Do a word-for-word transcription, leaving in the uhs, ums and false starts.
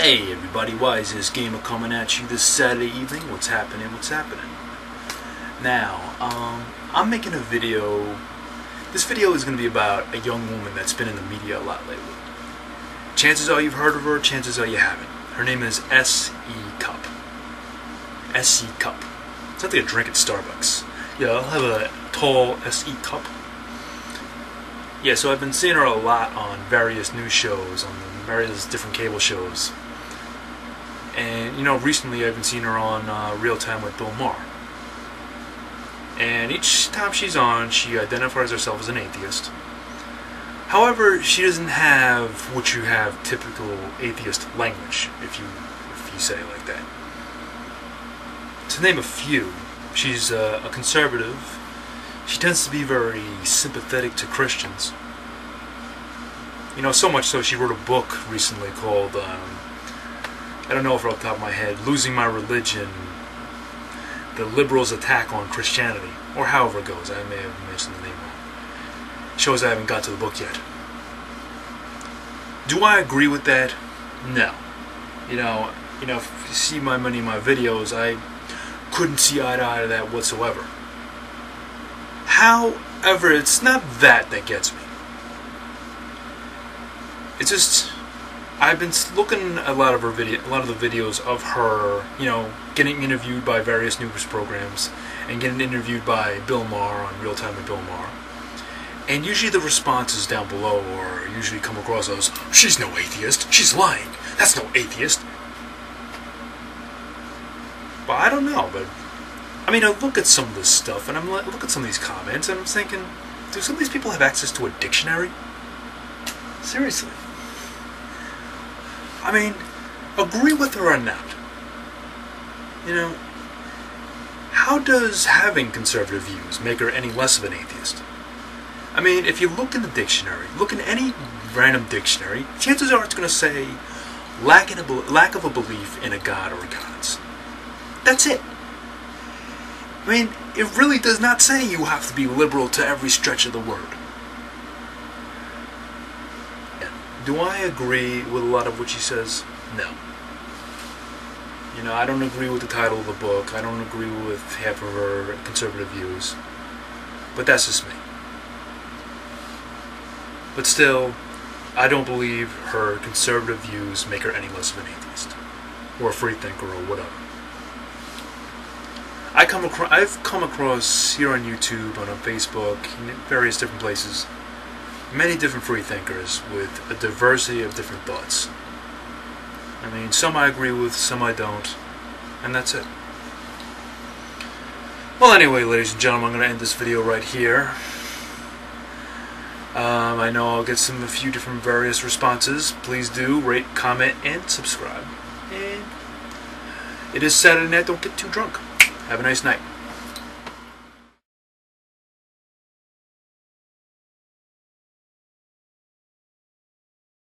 Hey everybody, WiseAssGamer coming at you this Saturday evening. What's happening, what's happening? Now, um, I'm making a video. This video is going to be about a young woman that's been in the media a lot lately. Chances are you've heard of her, chances are you haven't. Her name is S E Cupp. S E Cupp. It's not like a drink at Starbucks. Yeah, I'll have a tall S E Cupp. Yeah, so I've been seeing her a lot on various news shows, on various different cable shows. And, you know, recently I've been seeing her on uh, Real Time with Bill Maher. And each time she's on, she identifies herself as an atheist. However, she doesn't have what you have typical atheist language, if you, if you say it like that. To name a few, she's uh, a conservative. She tends to be very sympathetic to Christians. You know, so much so she wrote a book recently called, um, I don't know if off the top of my head, Losing My Religion, The Liberals' Attack on Christianity, or however it goes. I may have mentioned the name wrong. Shows I haven't got to the book yet. Do I agree with that? No. You know, you know, if you see my many of my videos, I couldn't see eye to eye to that whatsoever. However, it's not that that gets me. It's just, I've been looking at a lot of her video, a lot of the videos of her, you know, getting interviewed by various news programs and getting interviewed by Bill Maher on Real Time with Bill Maher. And usually the responses down below are usually come across as, she's no atheist, she's lying, that's no atheist. But I don't know, but, I mean, I look at some of this stuff, and I'm like, look at some of these comments, and I'm thinking, do some of these people have access to a dictionary? Seriously. I mean, agree with her or not, you know, how does having conservative views make her any less of an atheist? I mean, if you look in the dictionary, look in any random dictionary, chances are it's going to say lack, in a, lack of a belief in a god or a gods. That's it. I mean, it really does not say you have to be liberal to every stretch of the word. Do I agree with a lot of what she says? No. You know, I don't agree with the title of the book. I don't agree with half of her conservative views. But that's just me. But still, I don't believe her conservative views make her any less of an atheist. Or a freethinker or whatever. I come across, I've come across here on YouTube, on Facebook, in various different places, many different freethinkers with a diversity of different thoughts. I mean, some I agree with, some I don't, and that's it. Well, anyway, ladies and gentlemen, I'm going to end this video right here. Um, I know I'll get some a few different various responses. Please do rate, comment, and subscribe. And it is Saturday night. Don't get too drunk. Have a nice night.